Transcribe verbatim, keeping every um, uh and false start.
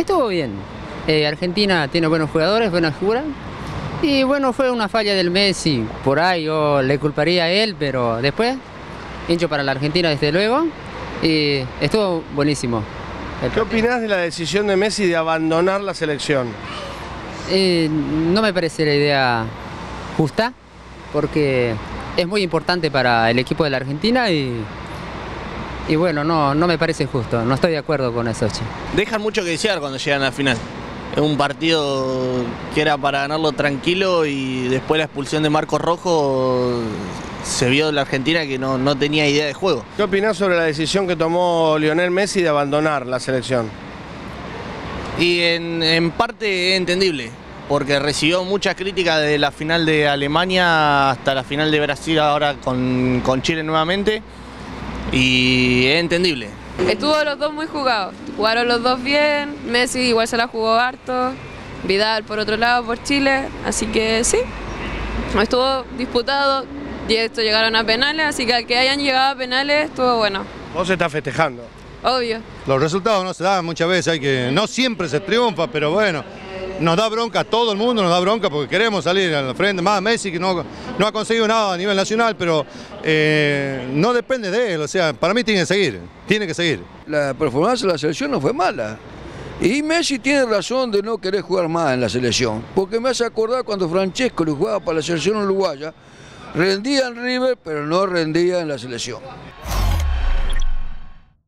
estuvo bien. Eh, Argentina tiene buenos jugadores, buena figura. Y bueno, fue una falla del Messi, por ahí yo le culparía a él, pero después, hincho para la Argentina desde luego, y estuvo buenísimo. ¿Qué opinás de la decisión de Messi de abandonar la selección? Eh, no me parece la idea justa, porque es muy importante para el equipo de la Argentina y, y bueno, no, no me parece justo, no estoy de acuerdo con eso. Che. Dejan mucho que desear cuando llegan a la final. Es un partido que era para ganarlo tranquilo y después de la expulsión de Marcos Rojo se vio en la Argentina que no, no tenía idea de juego. ¿Qué opinás sobre la decisión que tomó Lionel Messi de abandonar la selección? Y en, en parte es entendible, porque recibió muchas críticas desde la final de Alemania hasta la final de Brasil ahora con, con Chile nuevamente y es entendible. Estuvo los dos muy jugados, jugaron los dos bien, Messi igual se la jugó harto, Vidal por otro lado por Chile, así que sí, estuvo disputado, directo llegaron a penales, así que al que hayan llegado a penales estuvo bueno. Vos estás festejando. Obvio. Los resultados no se dan muchas veces, hay que, no siempre se triunfa, pero bueno, nos da bronca, todo el mundo nos da bronca porque queremos salir al frente, más Messi que no, no ha conseguido nada a nivel nacional, pero eh, no depende de él, o sea, para mí tiene que seguir, tiene que seguir. La performance de la selección no fue mala, y Messi tiene razón de no querer jugar más en la selección, porque me hace acordar cuando Francesco lo jugaba para la selección uruguaya, rendía en River, pero no rendía en la selección.